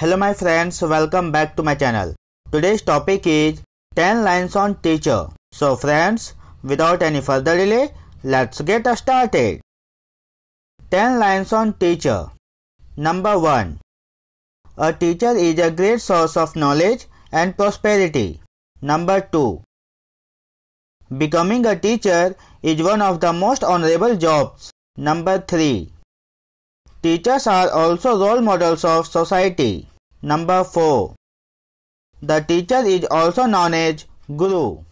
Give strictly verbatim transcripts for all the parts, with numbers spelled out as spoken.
Hello my friends, welcome back to my channel. Today's topic is ten lines on teacher. So friends, without any further delay, let's get started. ten lines on teacher. Number one. A teacher is a great source of knowledge and prosperity. Number two. Becoming a teacher is one of the most honorable jobs. Number three. Teachers are also role models of society. Number four. The teacher is also known as Guru.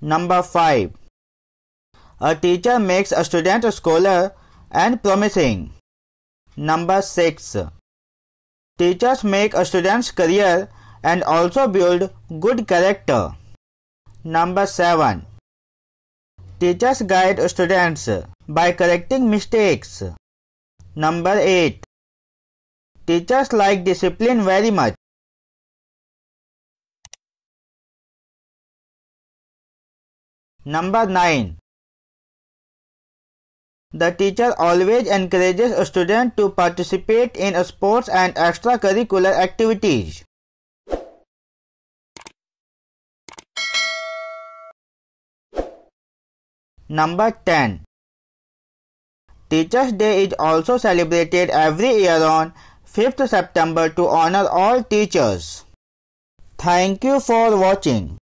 Number five. A teacher makes a student a scholar and promising. Number six. Teachers make a student's career and also build good character. Number seven. Teachers guide students by correcting mistakes. Number eight. Teachers like discipline very much. Number nine. The teacher always encourages a student to participate in sports and extracurricular activities. Number ten. Teachers' Day is also celebrated every year on fifth September to honor all teachers. Thank you for watching.